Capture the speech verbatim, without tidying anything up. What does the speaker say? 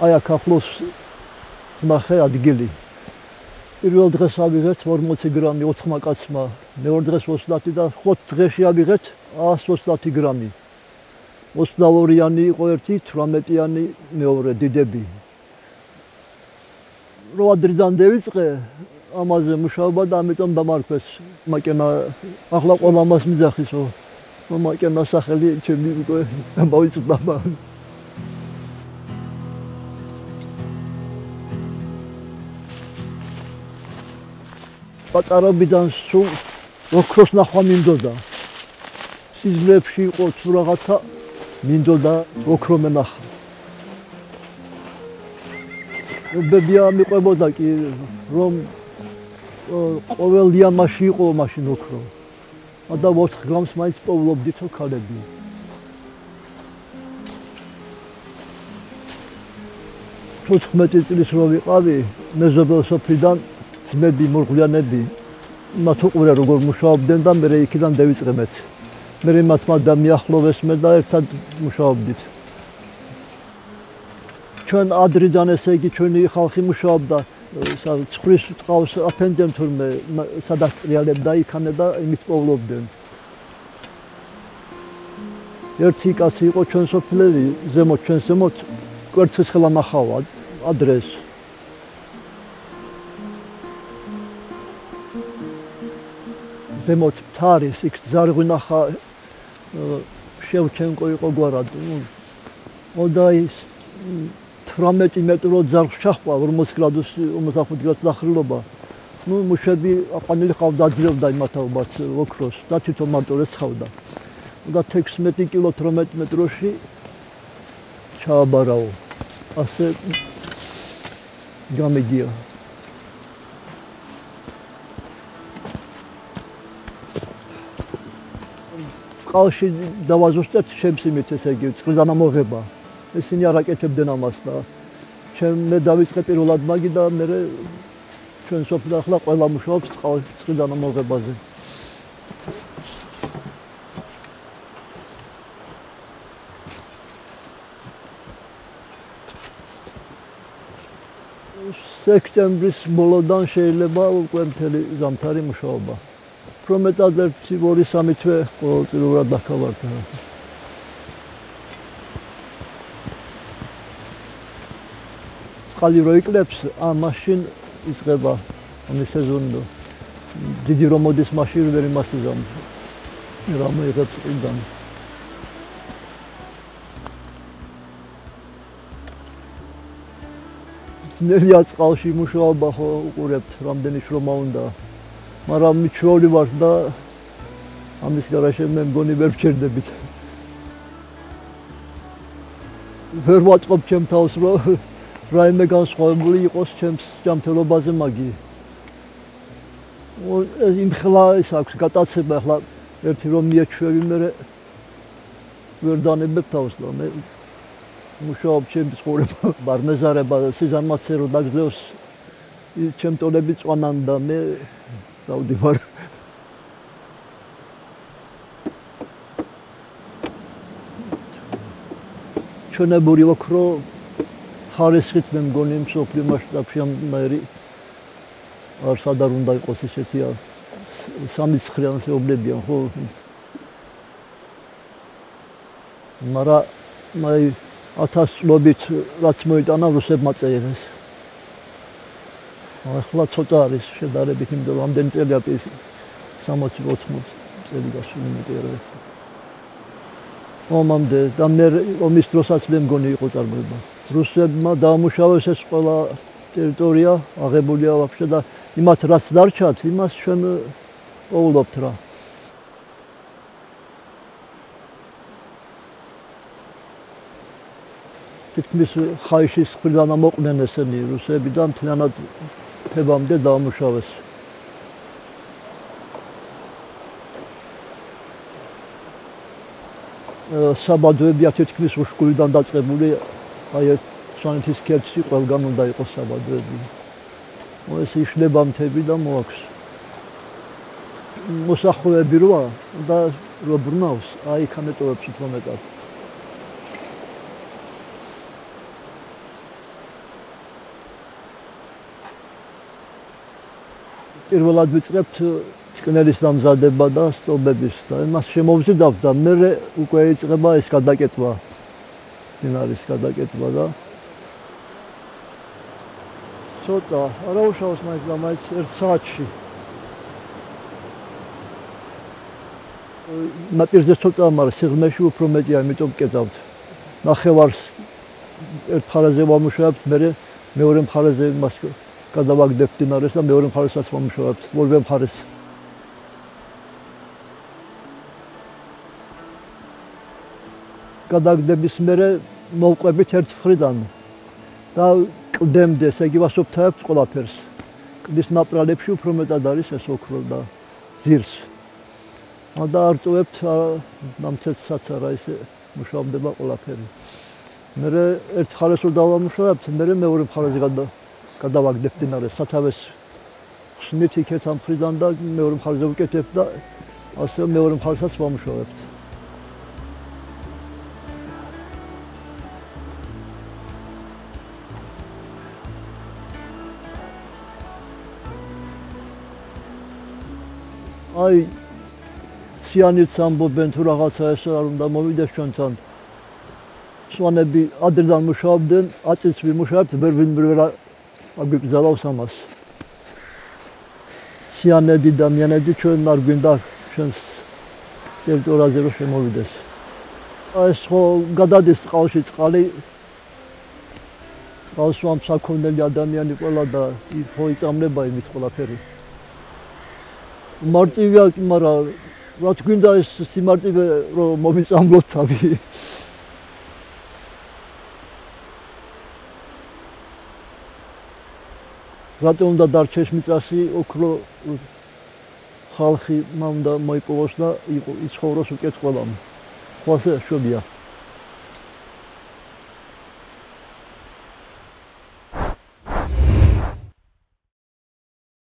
Aja flos smachea დგილი. Პირველ დღეს ავიღეთ ორმოცი გრამი ოთხმა კაცმა, მეორე დღეს ოცდაათი და ხუთ დღეში ავიღეთ εκατό ოცდაათი გრამი. ოცდაორიანი იყო ერთი, თვრამეტიანი მეორე დიდები. რო ადრიდან დავიწყე ამაზე მუშაობა და ამიტომ დამარქვეს. მაკენა ახლა ყველა მას მიძახისო. მაკენა სახელი ჩემი უკვე დავიწყდა. Patarabıdan su, okros nakva mindoda. Sizlepşi oturağaça mindoda okrome nakha. Bebiya miqoboda ki rom qoveldian maşi iqo maşin okro. Ada ოთხ grams mais povlobdit o kalebi. თოთხმეტი წლის რო ვიყავი, მეზობელ სოფლიდან ძმები მორღლიანები მათ უყურე როგორ მუშაობდნენ და მე იქიდან დავიწყე მეც. მე მასმა დამიახლოვეს მე და ერთად მუშაობდით. ჩვენ ადრიდან ესე იგი ჩვენი ხალხი მუშაობდა ცხვრის წყალს აფენდნენ თურმე სადაც წრიალებდა იქანე და იმით პოვლობდნენ. ერთი კაცი იყო ჩვენ სოფლელი ზემოთ ჩვენ ზემოთ კვერცხის ხელა ნახავა ადრეს. ზემოთ თარის იქ ზარღვინახა შევჩენკო იყო გვარად. ოდაის თვრამეტი მეტრო ზარღვშახვა ორმოცი გრადუსი ორმოცდახუთი გრადუსი დახრილობა. ნუ მუშები აყვანილი ყავდა აძლევდა იმათაობაც ოქროს და თვითონ მარტორეს ხავდა. და ექვსმეტი კილო თვრამეტი მეტროში ჩააბარავ. ასე გამიგია. Qalşı davazostat şemsimit ესე იგი წყლიდანამოღება. Ესენი არ აკეთებდნენ ამას და ჩვენ მე დავიწყე პირველად მაგი და მე ჩვენ სოფლიდან ახლა ყველა მუშაობს წყლიდანამოღებაზე. სექტემბრის ბოლოდან შეიძლება უკვე მთელი ზამთარი მუშაობა. Prometad ertsi vori samitve kolotulura dakavar tarafı. Skali roikleps a maşin izgeba ani sezonda. Didi romodis maşir verilmesi zam. Ramı yıkıps ildan. Neriyat skalşi muşal baho urept ramdeni şromaunda. Მაგრამ მიჩვეული ვარ და ამის გარშემო მე მგონი ვერ ვჩერდებით. ვერ ვაწყობ ჩემ თავს რომ რაიმე განსხვავებული იყოს ჩემს ჯანმრთელობაზე მაგი. იმ ხლა ეს აქვს გატაცება ხლა ერთი რომ მიეჩვევი მე ვერ დანებებ თავს და მე მუშაობ ჩემს ცხოვრება ბარმეზარება და სიზარმაცე რო დაგძლევს ჩემ ტოლები წვანან და მე Saudi var. Şöyle buri okro, haris gitmem gonim sopli maştapşam nayri arsa darunday kosişeti ya. Samit sıkıyansı oblebiyan ho. Mara may atas lobit rasmoyt ana rusep matsayeves. ახლა ცოტა არის შედარებით იმდენ რამდენი წელი აპის სამოცი ოცი წელი გასულიყო. ომამდე და მე ომის დროსაც მე მგონი იყო წარმოება. რუსებმა დაამუშავეს ეს ყველა ტერიტორია, აღებულია ვაფშე და იმათ რაც დარჩათ, იმას ჩვენ პოულობთ რა. Biz hayşi sıkıldana moknen eseni Rusya birden tınanat tebamde dağmışavız. Sabahı bir ateşkimiz uşkuldan da çıkabiliyor. Hayat sanatist kertisi kalganındayız o sabahı. Oysa işle bam tebiden muaks. Musakhu ve biru var. Da robrunavuz. Ay kamet olup tutmamak artık. პირველად ვიწყებთ ჩკნერის დამზადება და სტობების და მას შემოვზიდავთ და მერე უკვე იწყება ეს გადაკეტვა, დინარის გადაკეტვა და ცოტა არა უშავს მაინც და მაინც ერთ საათში ნაპირზე ცოტა მაგრამ სიღრმეში უფრო მეტია, იმიტომ ვკეტავთ ნახევარს ერთ მხარეზე ვამუშავებთ, მერე მეორე მხარეზე მას გადავაგდებთ დინარეს და მეორე მხარესაც ვამუშავებთ, ორივე მხარეს. გადაგდების მერე მოვყვებით ერთ მხრიდან და კლდემდე, ესე იგი ვასუფთავებთ ყველაფერს. კლდის ნაპრალებში უფრო მეტად არის ეს ოქრო და ძირს. და არწვევებთ ნამცეცსაც არა ესე მუშავდება ყველაფერი. მერე ერთ ხალეს რომ დავამუშავებთ, მერე მეორე ხალეს გადავაგდებთ დინარეს, სათავეს ხსნით იქეთ ამ მხრიდან და მეორე ხალეს ვუკეთებთ და ასე მეორე ხალესაც ვამუშავებთ. Ay, siyanitsan bu bentur ağası esrarında movides çöntan. Sonra bir adırdan muşabdın, atıs bir muşabdın, bir bin bir vera agıp zalavsamaz. Siyanedi damyanedi çönlar gündah çöns. Devdi orazero şey movides. Ayşo gadadis kalşı çıkalı. Kalşuam sakondeli adam yani kola da, hoyç amle baymış kola peri. Martıya mara, rahat günde si martı ve ro mobil amlot tabii. Rahatımda dar çeşmesi okro, halkı mamda maypoşla iç horosu ket kolam. Kuvası şu diye.